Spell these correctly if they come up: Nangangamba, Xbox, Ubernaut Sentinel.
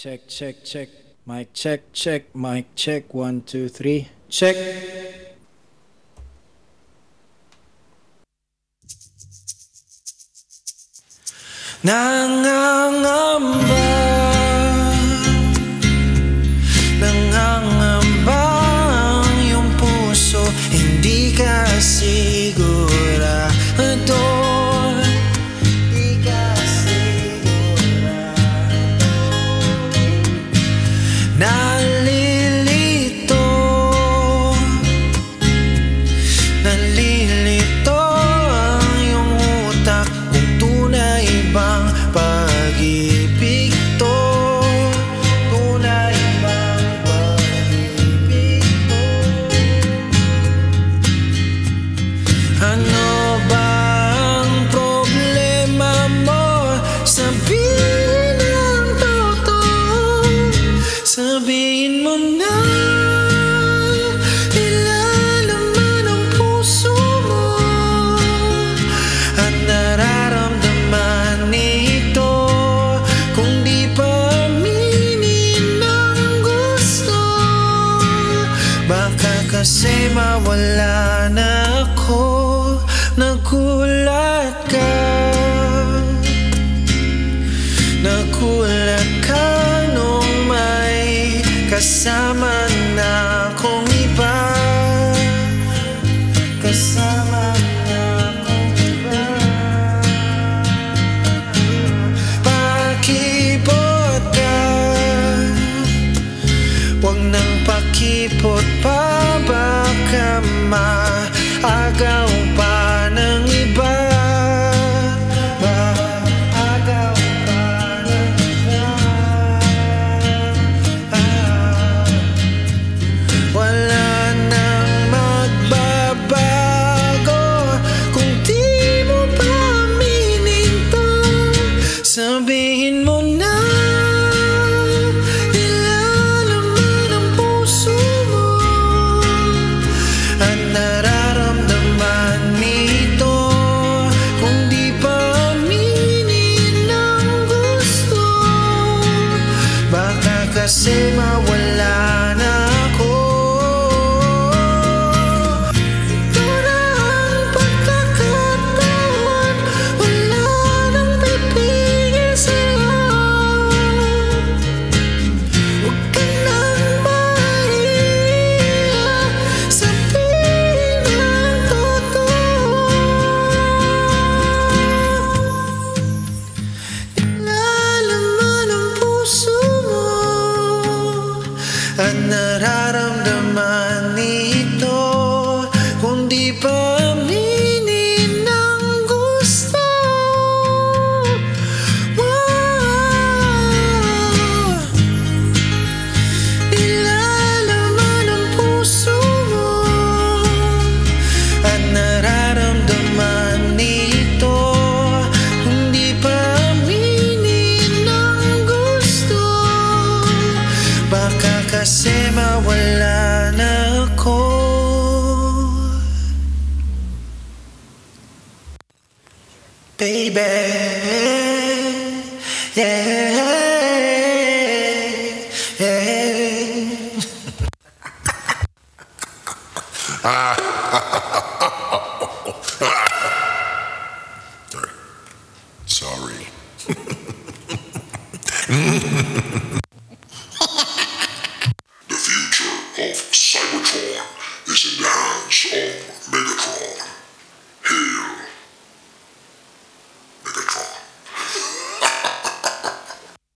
Check, check, check. Mic check, check, mic check. 1, 2, 3. Check. Nangangamba. Nangangamba ang iyong puso. Hindi ka sigurado. Sabihin mo na, ilalaman ang puso mo at nararamdaman ito. Kung di pa aminin ang gusto, baka kasi mawala na ako. Nagulat ka, nagulat ka nung may kasama na akong iba, kasama na akong iba. Pakipot ka, huwag nang pakipot pa, baka maagaw pa ng iba. Sabihin mo na, ilalaman ang puso mo at nararamdaman nito. Kung di pa aminin ang gusto, baka kasi mawala na ako. At nararamdaman ito. Kung di pa aminin ang gusto, wow, ilalaman ang puso mo at nararamdaman ito. Kung di pa aminin ang gusto, baka kasi mawala na ako. Baby, yeah. Sorry.